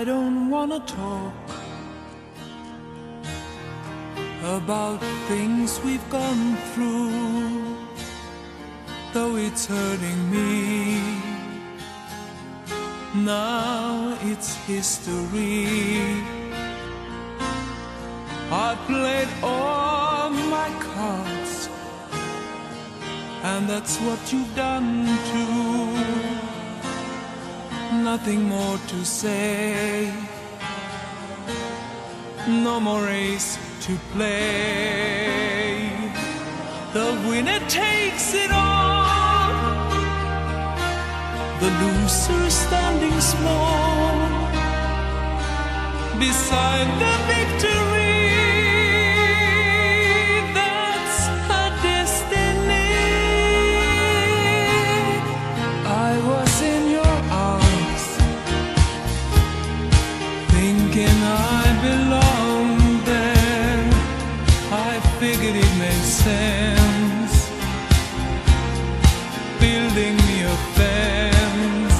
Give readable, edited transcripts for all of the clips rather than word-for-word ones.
I don't wanna talk about things we've gone through, though it's hurting me. Now it's history. I played all my cards, and that's what you've done too. Nothing more to say, no more ace to play. The winner takes it all, the loser is standing small beside the victory. That's her destiny. I was in your arms, thinking I belonged there. I figured it made sense, building me a fence,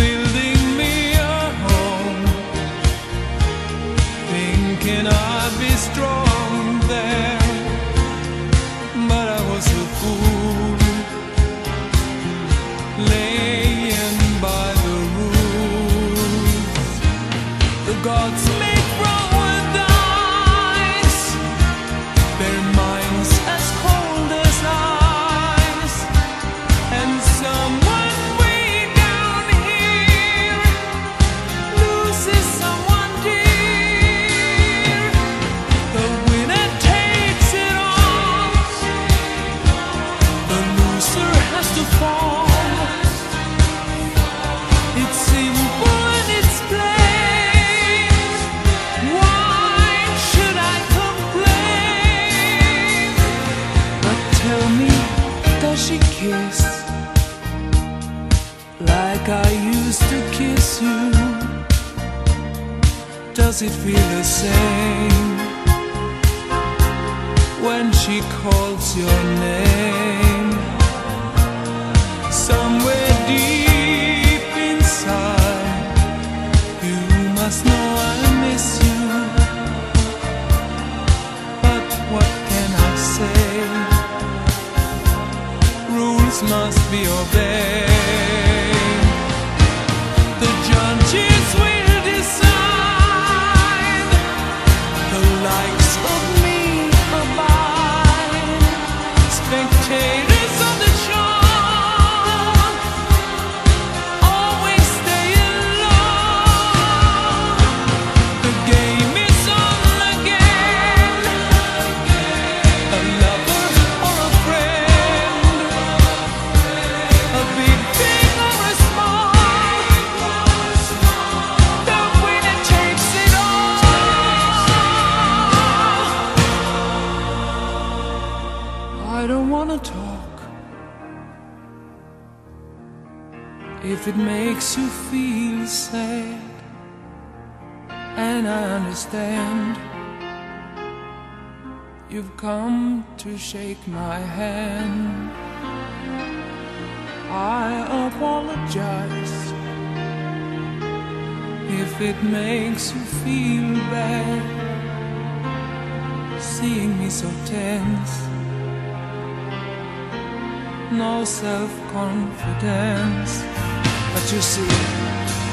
building me a home, thinking I'd be strong there, but I was a fool, laying by the rules. The gods make wrong with eyes, their minds as cold as ice, and some. She kissed like I used to kiss you. Does it feel the same when she calls your name? Somewhere deep inside, you must know I miss you. But what can I say? Rules must be obeyed. The judges will decide. The likes of me are mine. Spectators on the shore always stay alone. The game is on again. A lover or a friend, a big thing or a small, the winner takes it all. I don't wanna talk if it makes you feel sad, and I understand you've come to shake my hand. I apologize if it makes you feel bad, seeing me so tense, no self-confidence. But you see,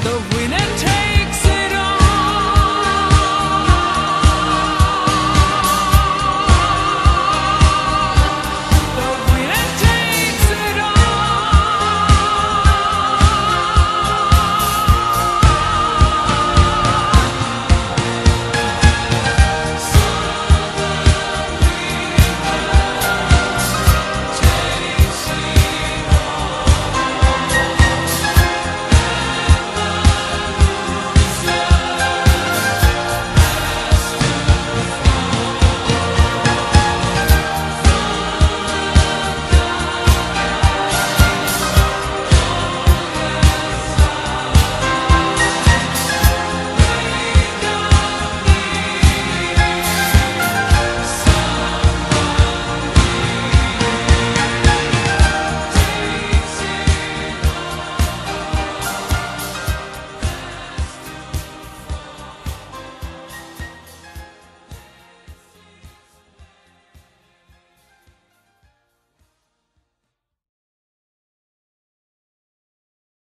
the winner takes it all.